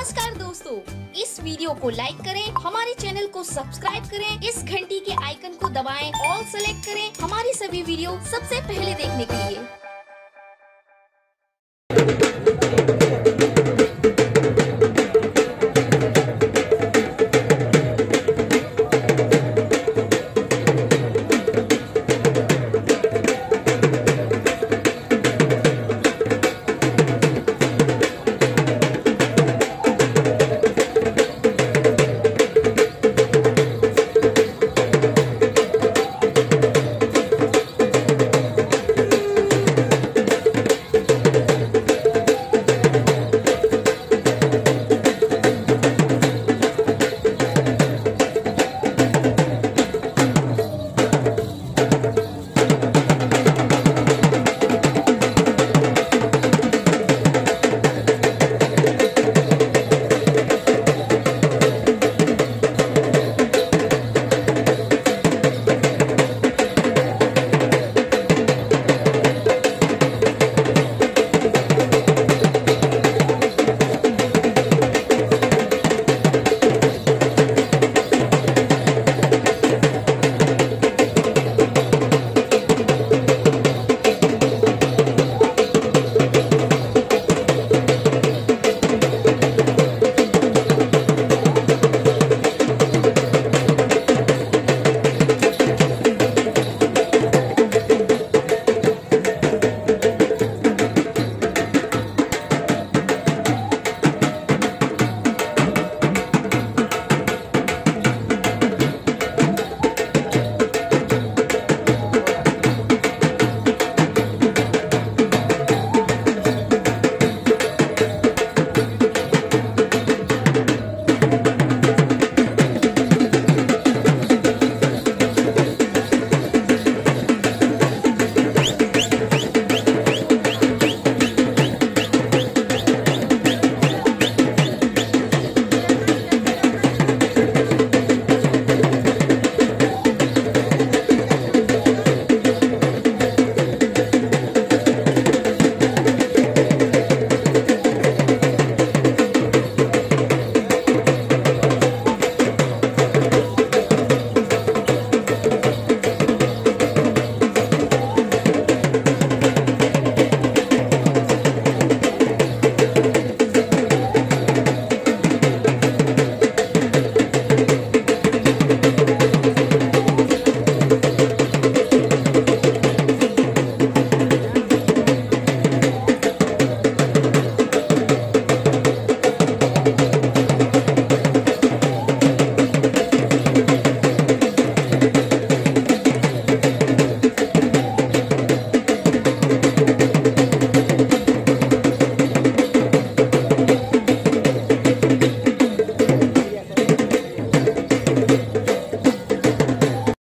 नमस्कार दोस्तों, इस वीडियो को लाइक करें, हमारे चैनल को सब्सक्राइब करें, इस घंटी के आइकन को दबाएं, ऑल सेलेक्ट करें हमारी सभी वीडियो सबसे पहले देखने के लिए।